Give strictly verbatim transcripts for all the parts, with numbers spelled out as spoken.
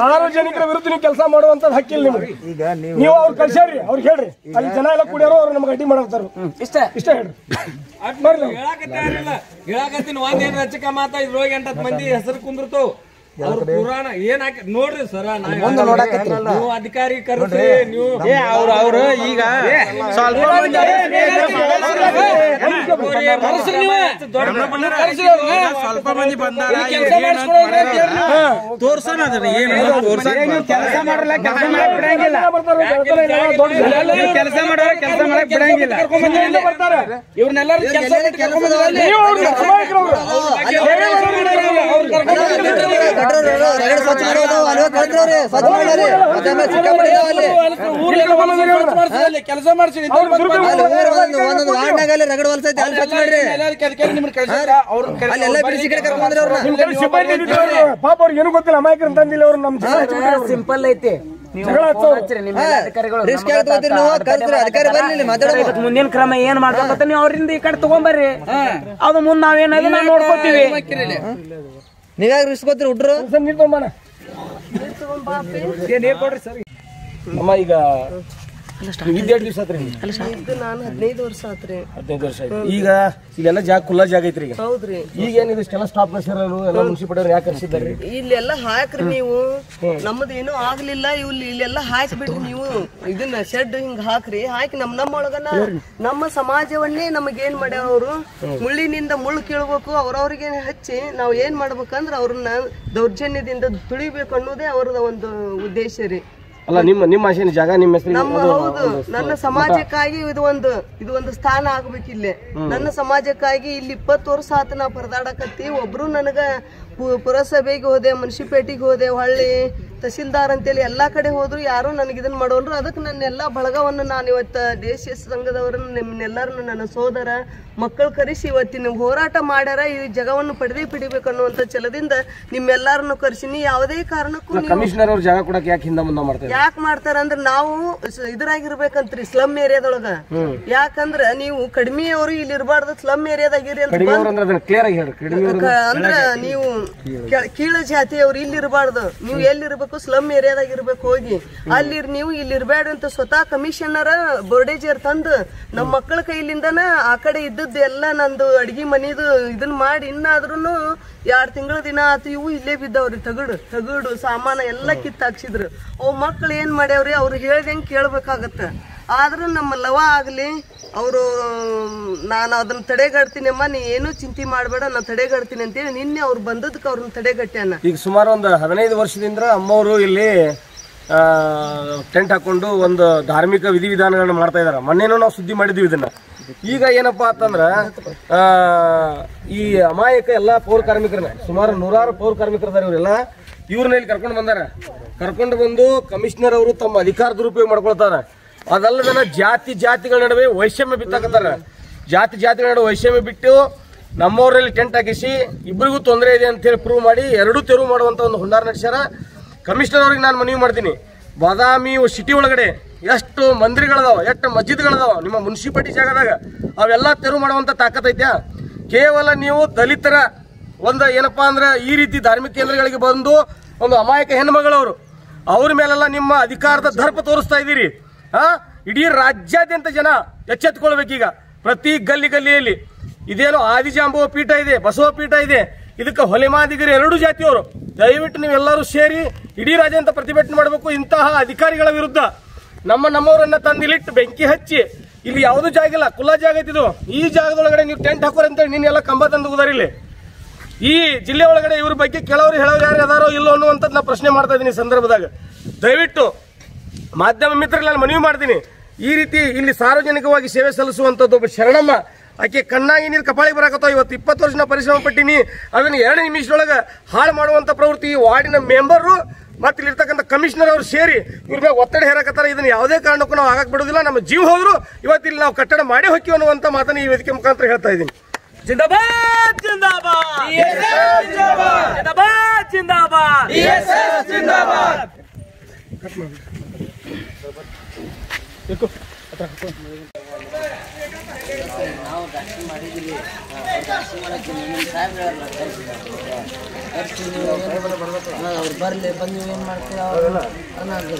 ಸಾರ್ವಜನಿಕರ ವಿರುದ್ಧ ನೀವು ಕೆಲಸ ಮಾಡುವಂತದ್ದು ಹಕ್ಕಿಲ್ಲ ನಿಮಗೆ. ಈಗ ನೀವು ಅವರು ಕರ್ಸರಿ ಅವರು ಹೇಳ್ರಿ ಅಲ್ಲಿ ಜನ ಎಲ್ಲ ಕೂಡಿರೋ ಅವರು ನಮಗೆ ಅಡ್ಡಿ ಮಾಡ್ತಾರೋ ಇಷ್ಟೇ ಇಷ್ಟೇ ಹೇಳ್ರಿ. ಅಟ್ ಮಾಡ್ಲಿ ಹೇಳಕತ್ತಾ ಇರಲಿಲ್ಲ ಹೇಳಕತ್ತಿನ ಒಂದ ಏನ್ ರಚಕ ಮಾತಾ ಇದ್ರು ಹೋಗಿ ಎಂಟತ್ತು ಮಂದಿ ಹೆಸರು ಕುಂದ್ರತೋ ಅವರು ಪುರಾಣ ಏನ್ ಹಾಕಿ ನೋಡ್ರಿ ಸರ್ ನಾನು ನೋಡಕತ್ತೀನಿ. ನೀವು ಅಧಿಕಾರಿ ಕರ್ಸಿ ನೀವು ಏ ಅವರು ಅವರು ಈಗ ಸ್ವಲ್ಪ ಕರ್ಸಿ ನೀವು ಸ್ವಲ್ಪ ಮಂದಿ ಬಂದಾರ ಕೆಲಸ ಮಾಡ್ಕೊಳ್ಳೋದು ತೋರ್ಸೋಣ ಅದನ್ನ ಏನು ತೋರ್ಸೋಣ ಕೆಲಸ ಮಾಡಲ್ಲ ಕೆಲಸ ಮಾಡಕ್ಕೆ ಬಿಡಂಗಿಲ್ಲ ಕೆಲಸ ಮಾಡೋರು ಕೆಲಸ ಮಾಡಕ್ಕೆ ಬಿಡಂಗಿಲ್ಲ ಇವರನ್ನೆಲ್ಲರೂ ಕೆಲಸ ಬಿಟ್ಟು ಕರ್ಕೊಂಡು ಬಂದಾರ ನೀವು ಅವರು ಕರ್ಕೊಂಡು ಸಿಂಪಲ್ ಐತಿ ಮುಂದಿನ ಕ್ರಮ ಏನ್ ಮಾಡ್ಬೇಕಂತ ನೀವು ಅವ್ರಿಂದ ಈ ಕಡೆ ತಗೊಂಬರ್ರಿ ಅದು ಮುಂದ್ ನಾವೇನಾದ್ ನೋಡ್ಕೊತೀವಿ. ನೀವ್ಯಾಗ ರಿಸ್ಕೋತೀರಿ ಹುಡ್ರು ಅಮ್ಮ ಈಗ ಹದಿನೈದು ವರ್ಷ ಆತ್ರಿ ಹದಿನೈದು ವರ್ಷ ಆಯ್ತು. ಈಗ ಇದೆಲ್ಲ ಜಾಗ ಖುಲ್ಲಾ ಜಾಗ ಐತ್ರಿ ಈಗ ಹೌದ್ರಿ. ಈಗ ಏನಿದೆ ಇಷ್ಟೆಲ್ಲ ಸ್ಟಾಪ್ ಎಲ್ಲ ಮುನ್ಸಿಪಾಲ್ಟಿ ಯಾಕೆ ಕರ್ಸಿದ್ದಾರೆ ಇಲ್ಲೆಲ್ಲ ಹಾಕ್ರಿ ನೀವು ನಮ್ದು ಏನೂ ಆಗ್ಲಿಲ್ಲ ಇವ್ಲಿ ಇಲ್ಲೆಲ್ಲ ಹಾಕ್ಬಿಟ್ರಿ ನೀವು ಇದನ್ನ ಶೆಡ್ ಹಿಂಗ್ ಹಾಕ್ರಿ ಹಾಕಿ ನಮ್ ನಮ್ಮೊಳಗನ ನಮ್ಮ ಸಮಾಜವನ್ನೇ ನಮಗೇನ್ ಮಾಡ್ಯಾವ್ರು ಮುಳ್ಳಿನಿಂದ ಮುಳ್ಳು ಕೀಳ್ಬೇಕು ಅವ್ರವ್ರಿಗೆ ಹಚ್ಚಿ ನಾವ್ ಏನ್ ಮಾಡ್ಬೇಕಂದ್ರ ಅವ್ರನ್ನ ದೌರ್ಜನ್ಯದಿಂದ ತುಳಿಬೇಕು ಅನ್ನೋದೇ ಅವ್ರದ ಒಂದು ಉದ್ದೇಶ ರೀ. ಅಲ್ಲ ನಿಮ್ಮ ನಿಮ್ಮ ಆಶೆನ ಜಾಗ ನಿಮ್ಮ ಹೆಸರು ನಮ್ಮ ಹೌದು ನನ್ನ ಸಮಾಜಕ್ಕಾಗಿ ಇದು ಒಂದು ಇದು ಒಂದು ಸ್ಥಾನ ಆಗ್ಬೇಕಿಲ್ಲೇ ನನ್ನ ಸಮಾಜಕ್ಕಾಗಿ ಇಲ್ಲಿ ಇಪ್ಪತ್ತು ವರ್ಷ ಆತ ನಾವು ಪರದಾಡಕತ್ತಿ. ಒಬ್ರು ನನಗ ಪುರಸಭೆಗೆ ಹೋದೆ ಮುನ್ಸಿಪೇಟಿಗೆ ಹೋದೆ ಹೊಳ್ಳಿ ತಹಶೀಲ್ದಾರ್ ಅಂತೇಳಿ ಎಲ್ಲಾ ಕಡೆ ಹೋದ್ರು ಯಾರು ನನಗೆ ಇದನ್ನ ಮಾಡೋರು. ಅದಕ್ಕೆ ನನ್ನ ಎಲ್ಲಾ ಬಳಗವನ್ನು ನಾನು ಇವತ್ತು ದೇಶೀಯ ಸಂಘದವರನ್ನ ನಿಮ್ಮನ್ನೆಲ್ಲರನ್ನು ನನ್ನ ಸೋದರ ಮಕ್ಕಳು ಕರೆಸಿ ಇವತ್ತಿನ ಹೋರಾಟ ಮಾಡ್ಯಾರ ಈ ಜಾಗವನ್ನು ಪಡೆದೇ ಪಿಡಿಬೇಕು ಅನ್ನುವಂತ ಛಲದಿಂದ ನಿಮ್ಮೆಲ್ಲಾರನ್ನು ಕರೆಸಿನಿ. ಯಾವುದೇ ಕಾರಣಕ್ಕೂ ಕಮಿಷನರ್ ಅವ್ರ ಜಾಗ ಕೊಡಕ್ಕೆ ಯಾಕೆ ಹಿಂದೆ ಮುಂದೆ ಮಾಡ್ತಾರೆ ಯಾಕೆ ಮಾಡ್ತಾರ ಅಂದ್ರೆ ನಾವು ಇದ್ರಾಗಿರ್ಬೇಕಂತ್ರಿ ಸ್ಲಮ್ ಏರಿಯಾದೊಳಗ. ಯಾಕಂದ್ರ ನೀವು ಕಡಿಮೆ ಅವರು ಇಲ್ಲಿ ಇರಬಾರ್ದು ಸ್ಲಮ್ ಏರಿಯಾದಾಗಿರಿ ಅಂತ ಅಂದ್ರ ನೀವು ಕೀಳ ಜಾತಿಯವ್ರು ಇಲ್ಲಿ ಇರಬಾರ್ದು ನೀವು ಎಲ್ಲಿರ್ಬೇಕು ಸ್ಲಮ್ ಏರಿಯಾದಾಗ ಇರ್ಬೇಕು ಹೋಗಿ ಅಲ್ಲಿ ನೀವು ಇಲ್ಲಿ ಇರ್ಬೇಡ ಅಂತ ಸ್ವತಃ ಕಮಿಷನರ್ ಬೋರ್ಡೇಜರ್ ತಂದು ನಮ್ಮ ಮಕ್ಕಳ ಕೈಲಿಂದನ ಆ ಕಡೆ ಇದ್ದದ್ದು ಎಲ್ಲ ನಂದು ಅಡ್ಗಿ ಮನಿದು ಇದನ್ನ ಮಾಡಿ ಇನ್ನಾದ್ರೂ ಎರಡ್ ತಿಂಗಳ ದಿನ ಆತು ಇವು ಇಲ್ಲೇ ಬಿದ್ದವ್ರಿ ತಗಡು ತಗಡು ಸಾಮಾನ ಎಲ್ಲ ಕಿತ್ತಾಕ್ಸಿದ್ರು. ಅವ್ ಮಕ್ಳು ಏನ್ ಮಾಡ್ಯಾವ್ರಿ ಅವ್ರು ಹೇಳ್ದಂಗೆ ಕೇಳ್ಬೇಕಾಗತ್ತ. ಆದ್ರೂ ನಮ್ಮ ಲವ ಆಗ್ಲಿ ಅವರು ನಾನು ಅದನ್ನ ತಡೆಗಟ್ತೀನಮ್ಮ ನೀ ಏನು ಚಿಂತೆ ಮಾಡಬೇಡ ನಾನು ತಡೆಗಟ್ತೀನಿ ಅಂತೇಳಿ ನಿನ್ನೆ ಅವ್ರು ಬಂದದಕ್ಕೆ ಅವ್ರನ್ನ ತಡೆಗಟ್ಟ್ಯಾನ. ಈಗ ಸುಮಾರು ಒಂದು ಹದಿನೈದು ವರ್ಷದಿಂದ ಅಮ್ಮವರು ಇಲ್ಲಿ ಟೆಂಟ್ ಹಾಕೊಂಡು ಒಂದು ಧಾರ್ಮಿಕ ವಿಧಿವಿಧಾನಗಳನ್ನ ಮಾಡ್ತಾ ಇದಾರೆ. ಮೊನ್ನೆನೂ ನಾವು ಸುದ್ದಿ ಮಾಡಿದ್ವಿ ಇದನ್ನ. ಈಗ ಏನಪ್ಪಾ ಅಂತಂದ್ರ ಈ ಅಮಾಯಕ ಎಲ್ಲಾ ಪೌರ ಕಾರ್ಮಿಕರನ್ನ ಸುಮಾರು ನೂರಾರು ಪೌರ ಕಾರ್ಮಿಕರದಾರ ಇವರೆಲ್ಲ ಇವ್ರನ್ನ ಇಲ್ಲಿ ಕರ್ಕೊಂಡು ಬಂದಾರ. ಕರ್ಕೊಂಡು ಬಂದು ಕಮಿಷನರ್ ಅವರು ತಮ್ಮ ಅಧಿಕಾರ ದುರುಪಯೋಗ ಮಾಡ್ಕೊಳ್ತಾರ. ಅದಲ್ಲದನ ಜಾತಿ ಜಾತಿಗಳ ನಡುವೆ ವೈಷಮ್ಯ ಬಿತ್ತಾಕತ್ತಾರ. ಜಾತಿ ಜಾತಿಗಳ ನಡುವೆ ವೈಷಮ್ಯ ಬಿಟ್ಟು ನಮ್ಮವರಲ್ಲಿ ಟೆಂಟ್ ಹಾಕಿಸಿ ಇಬ್ಬರಿಗೂ ತೊಂದರೆ ಇದೆ ಅಂತ ಹೇಳಿ ಪ್ರೂವ್ ಮಾಡಿ ಎರಡೂ ತೆರವು ಮಾಡುವಂತ ಒಂದು ಹುನ್ನಾರ ನಡೆಸ್ಯಾರ. ಕಮಿಷನರ್ ಅವ್ರಿಗೆ ನಾನು ಮನವಿ ಮಾಡ್ತೀನಿ ಬಾದಾಮಿ ಸಿಟಿ ಒಳಗಡೆ ಎಷ್ಟು ಮಂದಿರಗಳದಾವ ಎಷ್ಟು ಮಸ್ಜಿದ್ಗಳದಾವ ನಿಮ್ಮ ಮುನ್ಸಿಪಾಲ್ಟಿ ಜಾಗದಾಗ ಅವೆಲ್ಲ ತೆರವು ಮಾಡುವಂತ ತಾಕತ್ ಐತ್ಯಾ? ಕೇವಲ ನೀವು ದಲಿತರ ಒಂದು ಏನಪ್ಪಾ ಅಂದ್ರೆ ಈ ರೀತಿ ಧಾರ್ಮಿಕ ಕೇಂದ್ರಗಳಿಗೆ ಬಂದು ಒಂದು ಅಮಾಯಕ ಹೆಣ್ಮಗಳವರು ಅವ್ರ ಮೇಲೆಲ್ಲ ನಿಮ್ಮ ಅಧಿಕಾರದ ದರ್ಪ ತೋರಿಸ್ತಾ ಇದ್ದೀರಿ. ಹಾ ಇಡೀ ರಾಜ್ಯಾದ್ಯಂತ ಜನ ಎಚ್ಚೆತ್ಕೊಳ್ಬೇಕೀಗ ಪ್ರತಿ ಗಲ್ಲಿ ಗಲ್ಲಿಯಲ್ಲಿ. ಇದೇನು ಆದಿಜಾಂಬವ ಪೀಠ ಇದೆ ಬಸವ ಪೀಠ ಇದೆ ಇದಕ್ಕೆ ಹೊಲೆಮಾದಿಗರು ಎರಡು ಜಾತಿಯವರು ದಯವಿಟ್ಟು ನೀವೆಲ್ಲರೂ ಸೇರಿ ಇಡೀ ರಾಜ್ಯಾದ್ಯಂತ ಪ್ರತಿಭಟನೆ ಮಾಡಬೇಕು. ಇಂತಹ ಅಧಿಕಾರಿಗಳ ವಿರುದ್ಧ ನಮ್ಮ ನಮ್ಮವರನ್ನ ತಂದಿಲಿಟ್ಟು ಬೆಂಕಿ ಹಚ್ಚಿ ಇಲ್ಲಿ ಯಾವುದು ಜಾಗ ಇಲ್ಲ ಕುಲ ಜಾಗ ಐತಿದು ಈ ಜಾಗದೊಳಗಡೆ ನೀವು ಟೆಂಟ್ ಹಾಕೋರಿ ಅಂತೇಳಿ ನಿನ್ನೆಲ್ಲ ಕಂಬ ತಂದುದಾರ ಇಲ್ಲಿ ಈ ಜಿಲ್ಲೆ ಒಳಗಡೆ. ಇವ್ರ ಬಗ್ಗೆ ಕೆಲವರು ಹೇಳೋರು ಯಾರು ಅದಾರೋ ಇಲ್ಲೋ ಅನ್ನುವಂಥದ್ದು ನಾ ಪ್ರಶ್ನೆ ಮಾಡ್ತಾ ಇದ್ದೀನಿ ಈ ಸಂದರ್ಭದಾಗ. ದಯವಿಟ್ಟು ಮಾಧ್ಯಮ ಮಿತ್ರರು ನಾನು ಮನವಿ ಮಾಡ್ತೀನಿ ಈ ರೀತಿ ಇಲ್ಲಿ ಸಾರ್ವಜನಿಕವಾಗಿ ಸೇವೆ ಸಲ್ಲಿಸುವಂಥದ್ದು ಒಬ್ಬ ಶರಣಮ್ಮ ಆಕೆ ಕಣ್ಣಾಗಿ ನೀರು ಕಪಾಳಿಗೆ ಬರಕತ್ತಾವ. ಇವತ್ತು ಇಪ್ಪತ್ತು ವರ್ಷ ನಾ ಪರಿಶ್ರಮ ಪಟ್ಟಿನಿ ಅದನ್ನು ಎರಡು ನಿಮಿಷದೊಳಗೆ ಹಾಳು ಮಾಡುವಂಥ ಪ್ರವೃತ್ತಿ ವಾರ್ಡಿನ ಮೆಂಬರು ಮತ್ತು ಇಲ್ಲಿರ್ತಕ್ಕಂಥ ಕಮಿಷನರ್ ಅವರು ಸೇರಿ ಇವ್ರ ಮೇಲೆ ಒತ್ತಡ ಹೇರಕತ್ತಾರ. ಇದನ್ನು ಯಾವುದೇ ಕಾರಣಕ್ಕೂ ನಾವು ಆಗಕ್ಕೆ ಬಿಡೋದಿಲ್ಲ. ನಮ್ಮ ಜೀವ ಹೋದ್ರು ಇವತ್ತು ಇಲ್ಲಿ ನಾವು ಕಟ್ಟಡ ಮಾಡಿ ಹೊಕ್ಕಿ ಅನ್ನುವಂಥ ಮಾತನ್ನು ಈ ವೇದಿಕೆ ಮುಖಾಂತರ ಹೇಳ್ತಾ ಇದ್ದೀನಿ. ಜಿಂದಾಬಾದ್ ಜಿಂದಾಬಾದ್ ಜಿಂದಾಬಾದ್ ಜಿಂದಾಬಾದ್ ಜಿಂದಾಬಾದ್. ಕಟ್ ಮಾಡಿ देखो अतः ಅರ್ಚಿ ಮಾಡಿದ್ದೀವಿ. ಅರ್ಚಿ ಮಾಡೋಕ್ಕೆ ನಿಮ್ಮ ಸಾಹೇಬ್ರಲ್ಲ ಅರ್ಚಿ ಅವ್ರು ಬರಲಿ ಬಂದು ನೀವು ಏನು ಮಾಡ್ತೀರ ಅವರೆಲ್ಲ ಅನ್ನೋದು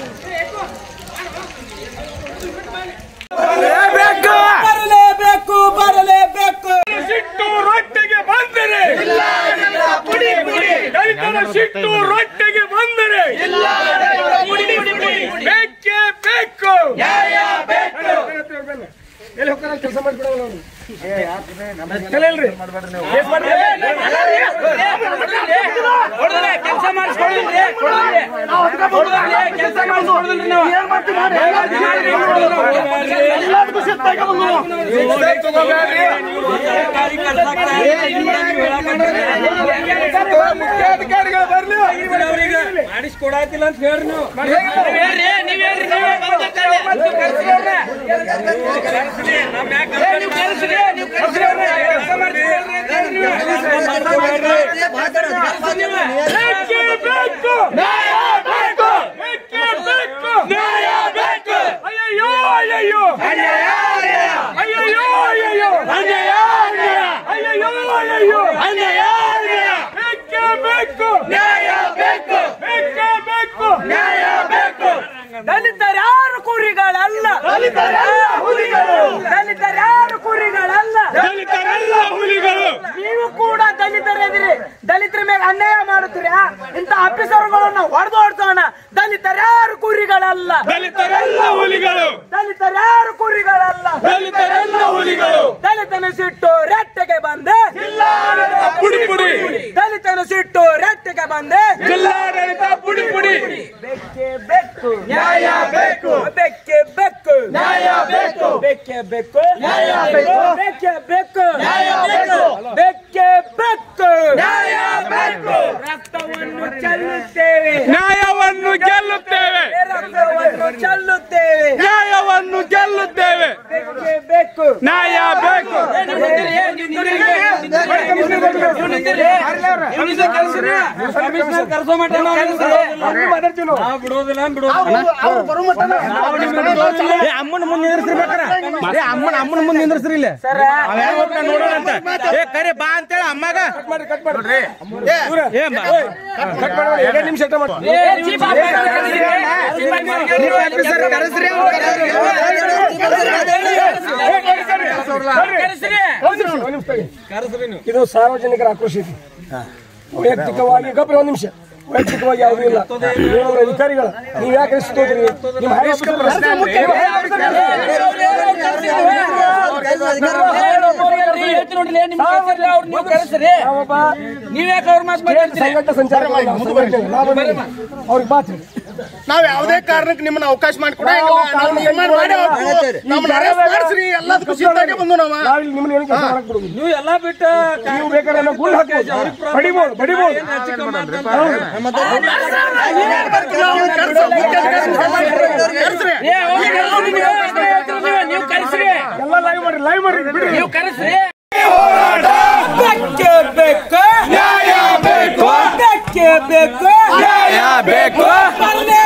ಬರಲೇಬೇಕು ಬರಲೇಬೇಕು ಬರಲೇಬೇಕು. ಸಿಟ್ಟು ರೊಟ್ಟಿಗೆ ಬಂದರೆ ಇಲ್ಲ ಇಲ್ಲ ಪುಡಿ ಪುಡಿ ದೈತರ ಸಿಟ್ಟು ರೊಟ್ಟಿಗೆ ಬಂದರೆ ಇಲ್ಲ ಇಲ್ಲ ಪುಡಿ ಪುಡಿ ಬೇಕೇ ಬೇಕು ಯಾಯ ಬೇಕು. ಎಲ್ಲಿ ಹೋಗ್ತಾರ ಕೆಲಸ ಮಾಡ್ಬಿಡೋಣ ಅವರು ಏ ಯಾಕನೇ ನಮಗೆ ಕಲೆಲ್ರಿ ಮಾಡಬೇಡಿ ನೀವು ಕೇಸ್ ಮಾಡ್ರಿ ಹೊರಡಲೇ ಕೆಲಸ ಮಾಡಿಸ್ಕೊಳ್ಳಿ ಕೊಡ್ಲಿ ನಾವು ಹೊರಡಲೇ ಕೆಲಸ ಮಾಡಿಸ್ಕೊಳ್ಳಿ ಹೊರಡಲಿ ನೀವು ಏನು ಮಾಡ್ತೀವಿ ಮಾಡಿ ಎಲ್ಲದಕ್ಕೂ ಸಿಟ್ಟಾಗಿ ಬಂದ್ರು ಸಿಟ್ ತಗೋಬೇಡಿ ಕಾರ್ಯಕರ್ತರು ಏ ಇನ್ನು ಮುಖ್ಯ ಅಧಿಕಾರಿಗಳು ಬರ್ಲಿ ಅವರಿಗೆ ಮಾಡಿಸ್ಕೊಡಾತಿಲ್ಲ ಅಂತ ಹೇಳ್ರಿ ನೀವು ಹೇಳ್ರಿ ನೀವು ಹೇಳ್ರಿ ನೀವು ಕರೆಕ್ಟ್ ನಮ್ಮ ಯಾಕ ಕರೆಕ್ಟ್ ನೀವು ಕರೆಕ್ಟ್ ಮಾಡ್ತೀರಾ ನ್ಯಾಯ ಬೇಕು ನ್ಯಾಯ ಬೇಕು ನ್ಯಾಯ ಬೇಕು ಅಯ್ಯೋ ಅಯ್ಯೋ ಅನ್ಯಾಯ ಅಯ್ಯೋ ಅಯ್ಯೋ ಅನ್ಯಾಯ ಅಯ್ಯೋ ಅಯ್ಯೋ ಅನ್ಯಾಯ ಬೇಕು ಬೇಕು ನ್ಯಾಯ ಬೇಕು ಬೇಕು ನ್ಯಾಯ ಬೇಕು. ದಲಿತರ ಯಾರು ಕುರಿಗಳಲ್ಲ ದಲಿತರ ಹುಲಿಗಳು ದಲಿತರ ಯಾರು ಕುರಿಗಳಲ್ಲ ದಲಿತರೆಲ್ಲ ಹುಲಿಗಳು. ನೀವು ಕೂಡ ದಲಿತರಿದ್ದೀರಿ ದಲಿತರ ಮೇಲೆ ಅನ್ಯಾಯ ಮಾಡುತ್ತೀರಿ. ಇಂಥ ಆಫೀಸರ್ಗಳನ್ನ ಹೊಡೆದು ಹೊಡ್ಸೋಣ. ದಲಿತರ ಯಾರು ಕುರಿಗಳಲ್ಲ ದಲಿತರೆಲ್ಲ ಹುಲಿಗಳು ದಲಿತರ ಯಾರು ಕುರಿಗಳಲ್ಲ ದಲಿತರೆಲ್ಲ ಹುಲಿಗಳು. ದಲಿತನ ಸಿಟ್ಟು ರೆಟ್ಟೆಗೆ ಬಂದೆ ಜಿಲ್ಲಾಡಳಿತ ಪುಡಿ ಪುಡಿ ದಲಿತನ ಸಿಟ್ಟು ರೆಟ್ಟೆಗೆ ಬಂದೆ ಜಿಲ್ಲಾಡಳಿತ ಪುಡಿ ಪುಡಿ. ಬೆಕ್ಕೆ ಬೆಕ್ಕು ನ್ಯಾಯ ಬೇಕು ಬೆಕ್ಕೆ ಬೆಕ್ಕು ನ್ಯಾಯ ಬೇಕು ಬೆಕ್ಕೆ ಬೆಕ್ಕು ನ್ಯಾಯ ಬೇಕು ಬೆಕ್ಕೆ ಬೆಕ್ಕು ನ್ಯಾಯ ಬೇಕು ಬೆಕ್ಕೆ ಬೆಕ್ಕು ನ್ಯಾಯ ಬೇಕು. ರಕ್ತವನ್ನು ಚೆಲ್ಲುತ್ತೇವೆ ನ್ಯಾಯವನ್ನು ಗೆಲ್ಲುತ್ತೇವೆ ರಕ್ತವನ್ನು ಚೆಲ್ಲುತ್ತೇವೆ ನ್ಯಾಯವನ್ನು ಗೆಲ್ಲುತ್ತೇವೆ ಬೆಕ್ಕೆ ಬೇಕು ನ್ಯಾಯ ಬೇಕು. ಕಮಿಷನರ್ ಕರೆಸೋ ಮಟ್ಟ ಮಾತಾಡ್ತೀವಿ ಬಿಡೋದಿಲ್ಲ ಬಿಡೋದಿಲ್ಲ ಅಮ್ಮನ ಮುಂದೆ ನಿಂದ್ರಿಸಿರ್ಬೇಕಾರ ಅಮ್ಮನ ಅಮ್ಮನ ಮುಂದೆ ನಿಂದ್ರಿಸ್ರಿ ಇಲ್ಲ ನೋಡೋಣ ಅಂತ ಏ ಕರೆ ಬಾ ಅಂತೇಳಿ ಅಮ್ಮಾಗ ಕಟ್ ಮಾಡಿ ಕಟ್ ಮಾಡ್ರಿ ಎರಡೇ ನಿಮಿಷ ಇದು ಸಾರ್ವಜನಿಕರ ಆಕ್ರೋಶ ಇದೆ ವೈಯಕ್ತಿಕವಾಗಿ ಗೊಬ್ಬರ ಒಂದ್ ನಿಮಿಷ ವೈಯಕ್ತಿಕವಾಗಿ ಯಾವುದೂ ಇಲ್ಲ. ಏಳು ಅಧಿಕಾರಿಗಳು ನೀವು ಯಾಕೆ ಅನಿಸ್ತೋದ್ರಿ ನಿಮ್ಮ ಸಂಘಟ ಸಂಚಾರ ಅವ್ರಿಗೆ ಮಾತ್ರ ನಾವ್ ಯಾವುದೇ ಕಾರಣಕ್ಕೆ ನಿಮ್ಮನ್ನ ಅವಕಾಶ ಮಾಡಿಕೊಡಬೇಕು